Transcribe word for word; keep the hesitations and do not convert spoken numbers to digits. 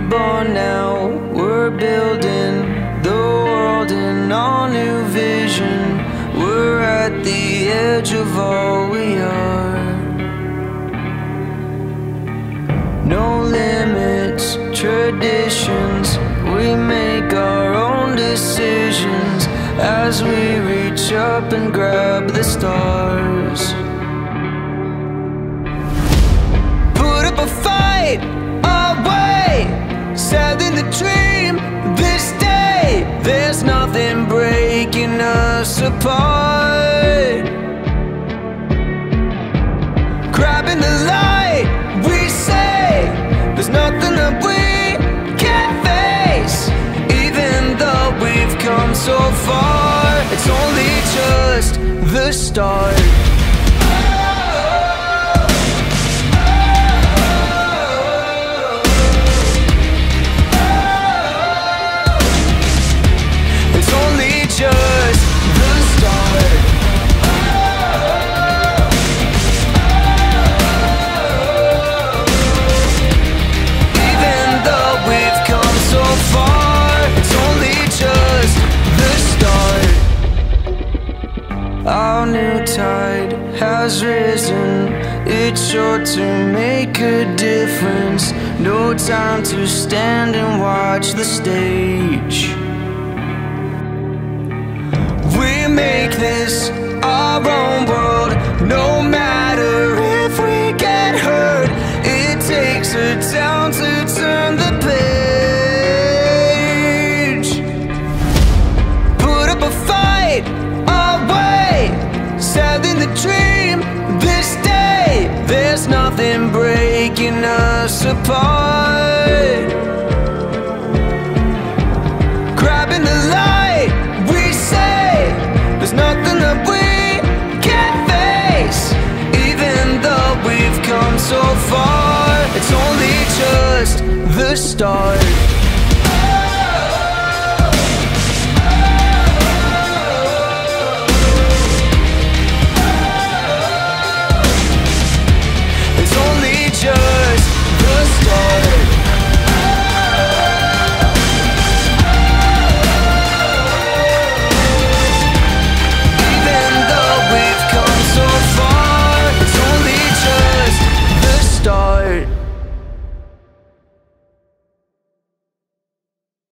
reborn now. We're building the world in all new vision. We're at the edge of all we are. No limits, traditions. We make our own decisions as we reach up and grab the stars. Put up a fight, our way, selling the dream this day. There's nothing breaking us apart. Grabbing the light, we say there's nothing that we can't face. Even though we've come so far, it's only just the start. Our new tide has risen. It's sure to make a difference. No time to stand and watch the stage. We make this our own world. No matter if we get hurt, it takes a town to turn the page. Put up a fight, selling the dream this day. There's nothing breaking us apart. Grabbing the light, we say there's nothing that we can't face. Even though we've come so far, it's only just the start.